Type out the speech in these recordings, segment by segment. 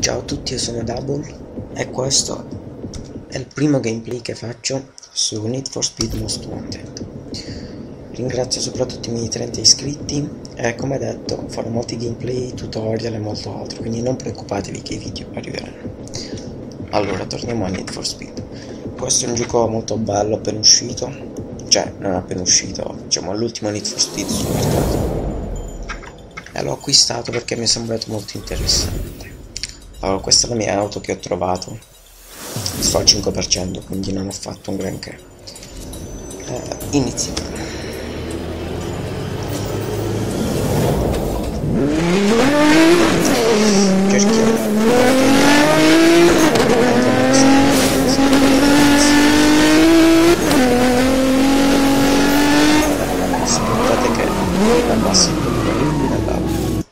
Ciao a tutti, io sono Double e questo è il primo gameplay che faccio su Need for Speed Most Wanted. Ringrazio soprattutto i miei 30 iscritti e, come detto, farò molti gameplay, tutorial e molto altro, quindi non preoccupatevi che i video arriveranno. Allora, torniamo a Need for Speed. Questo è un gioco molto bello appena uscito, cioè non appena uscito, diciamo all'ultimo Need for Speed sul mercato. E l'ho acquistato perché mi è sembrato molto interessante. Allora, questa è la mia auto che ho trovato. Sto al 5%, quindi non ho fatto un granché. Iniziamo. Aspettate che non passi più dall'auto.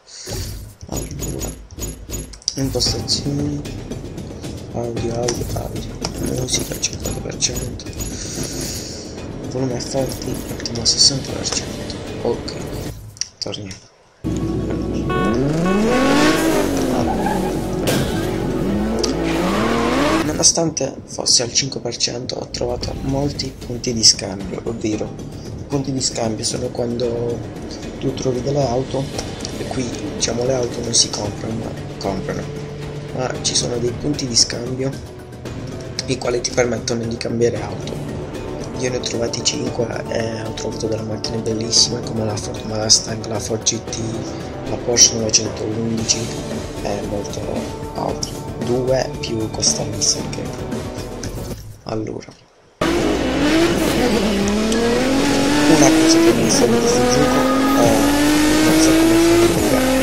Allora, impostazioni, audio, musica al 50%, volume effetti ottimo al 60%. Ok, torniamo. Nonostante fosse al 5%, ho trovato molti punti di scambio, ovvero punti di scambio sono quando tu trovi delle auto e qui, diciamo, le auto non si comprano, ma ci sono dei punti di scambio i quali ti permettono di cambiare auto. Io ne ho trovati 5 e ho trovato delle macchine bellissime come la Ford Mustang, la Ford GT, la Porsche 911 e molto altro. 2 più questa messa che... Allora, una cosa che mi riserva di questo gioco è non so come fare con la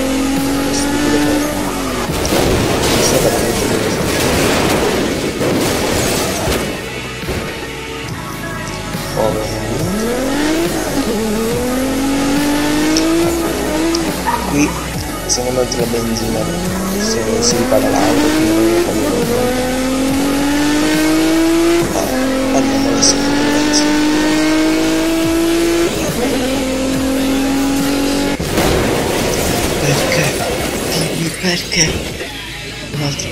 qui se non metto la benzina si ripara l'auto, quindi andiamo alla sicurezza. Perché? Dimmi perché? Un'altra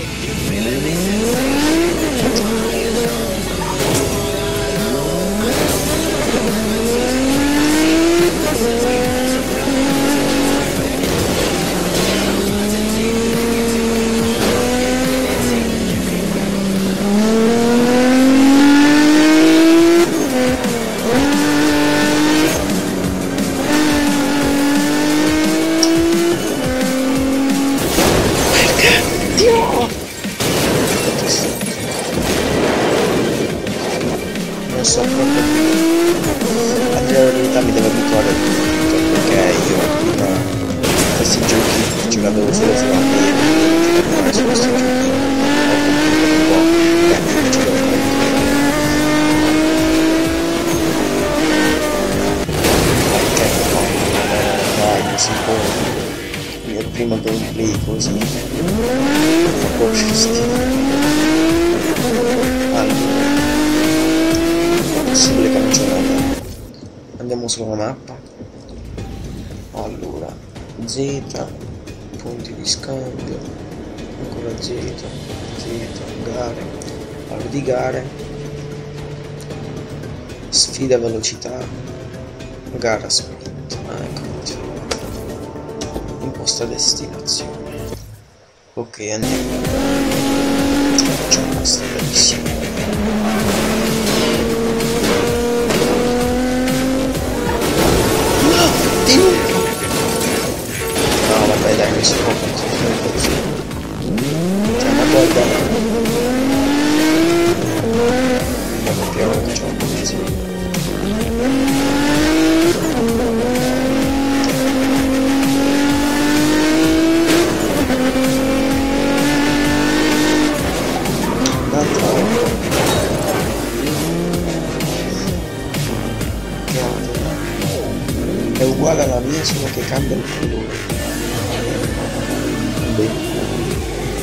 prima gameplay così un po' tristino. Allora, è possibile cancellare, andiamo sulla mappa. Allora, Z, punti di scambio, ancora Z, gare, parlo di gare, sfida velocità, gara sprint, ecco. Imposta destinazione. Ok, andiamo. Facciamo questa bellissima. No! Di nuovo! No, vabbè, dai, mi sono così. Ma guarda. Andiamo piano, facciamo così. È uguale alla mia, solo che cambia il colore. Beh,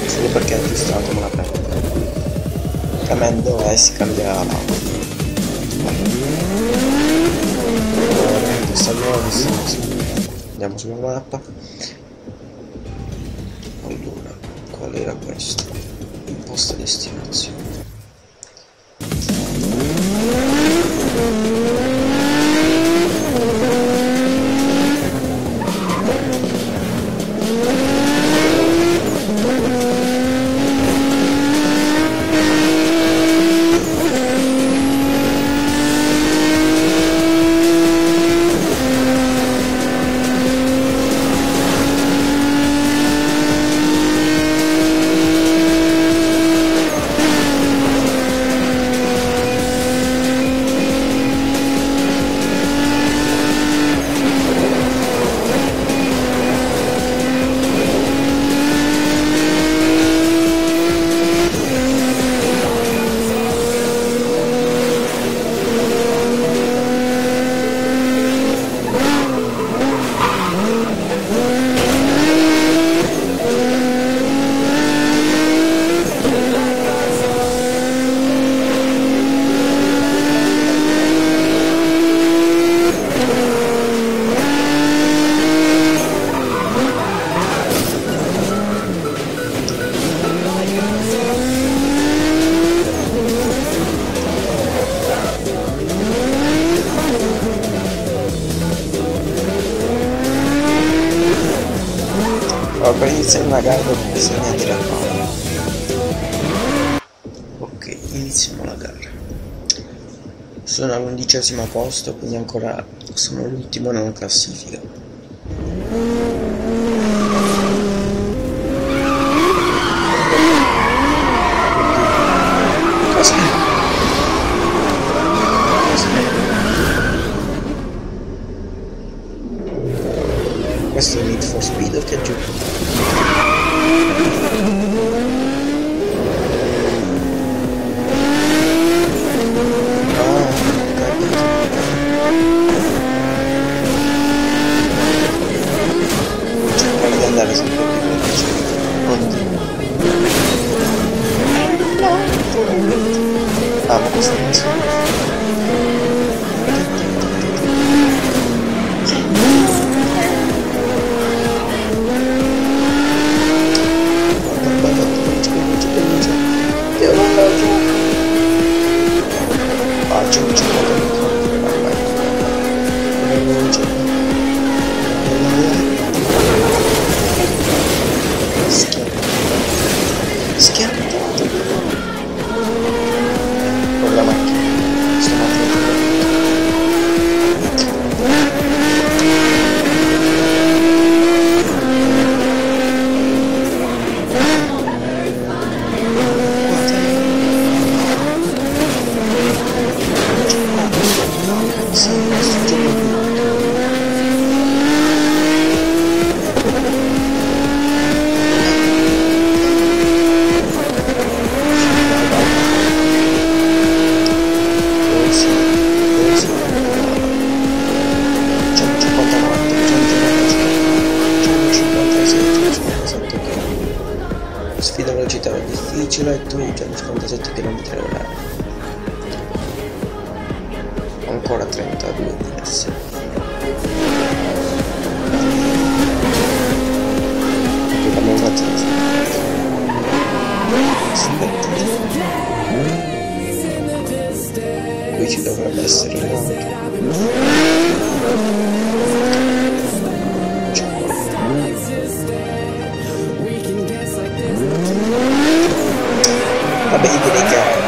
solo perché è aggiustato, ma la prendo cambiando e si cambia la mano. Andiamo sulla mappa. Allora, cavolo era questo? Imposta destinazione. Per iniziare una gara bisogna tirare mano. Ok, iniziamo la gara. Sono all'11° posto, quindi ancora sono l'ultimo nella classifica. Questo è Need for Speed che giù. Guarda, andare sempre più. Ah, ma questa è sfida velocità difficile, 257 km/h, ancora 32 diverse. Abbiamo fatto aspetta, qui ci dovrebbe essere un altro. Vabbè, direi che